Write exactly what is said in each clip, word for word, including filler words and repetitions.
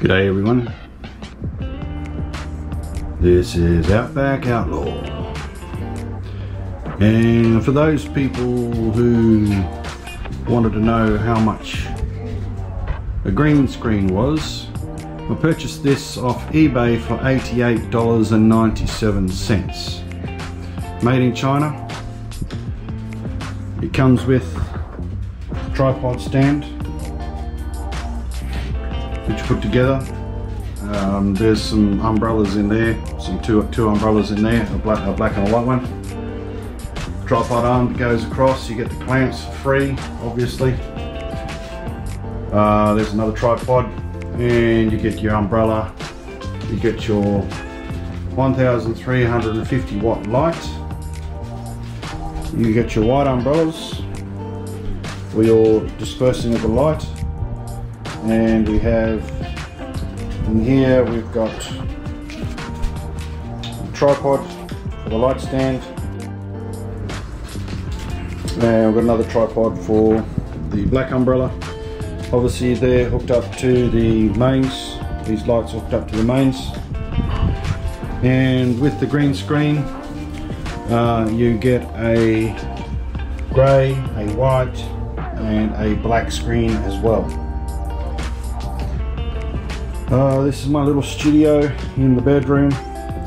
G'day everyone. This is Outback Outlaw. And for those people who wanted to know how much a green screen was, I purchased this off eBay for eighty-eight dollars and ninety-seven cents. Made in China. It comes with a tripod stand, which you put together. Um, there's some umbrellas in there, some two, two umbrellas in there, a black, a black and a white one. Tripod arm that goes across, you get the clamps for free, obviously. Uh, there's another tripod, and you get your umbrella, you get your one thousand three hundred fifty watt light. You get your white umbrellas for your dispersing of the light, and we have in here we've got a tripod for the light stand, and we've got another tripod for the black umbrella. Obviously they're hooked up to the mains, these lights are hooked up to the mains, and with the green screen Uh, you get a grey, a white, and a black screen as well. Uh, this is my little studio in the bedroom.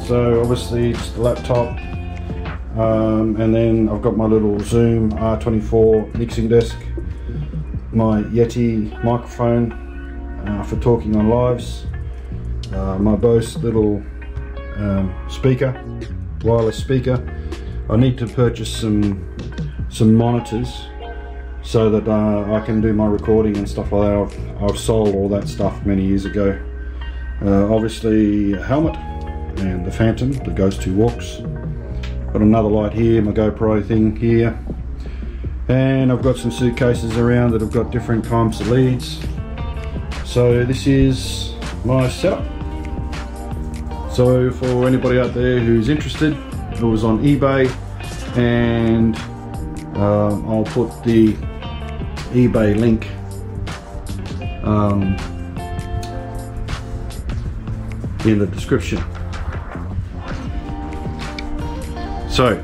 So obviously it's the laptop, um, and then I've got my little Zoom R twenty-four mixing desk, my Yeti microphone uh, for talking on lives, uh, my Bose little um, speaker, wireless speaker. I need to purchase some some monitors so that uh, I can do my recording and stuff like that. I've, I've sold all that stuff many years ago. Uh, obviously a helmet and the Phantom that goes two walks. Got another light here, my GoPro thing here. And I've got some suitcases around that have got different kinds of leads. So this is my setup. So for anybody out there who's interested, it was on eBay, and um, I'll put the eBay link um, in the description. So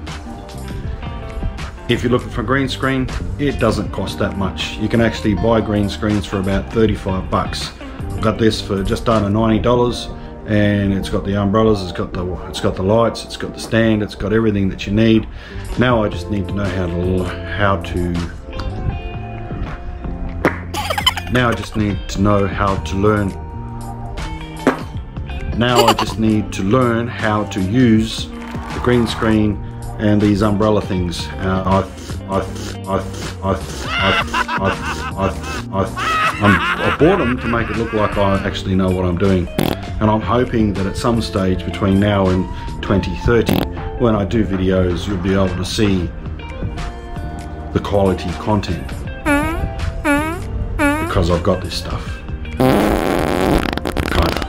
if you're looking for a green screen, it doesn't cost that much. You can actually buy green screens for about thirty-five bucks. I got this for just under ninety dollars. And it's got the umbrellas, it's got the it's got the lights, it's got the stand, it's got everything that you need. Now I just need to know how to how to now I just need to know how to learn. Now I just need to learn how to use the green screen and these umbrella things. Uh, I I I I I I I I bought them to make it look like I actually know what I'm doing. And I'm hoping that at some stage between now and twenty thirty, when I do videos, you'll be able to see the quality content, because I've got this stuff, kind of.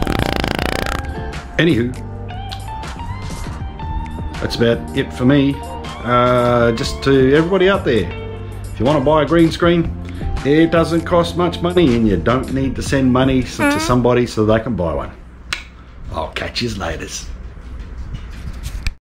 Anywho, that's about it for me. Uh, just to everybody out there, if you want to buy a green screen, it doesn't cost much money, and you don't need to send money to somebody so they can buy one. I'll catch you laters.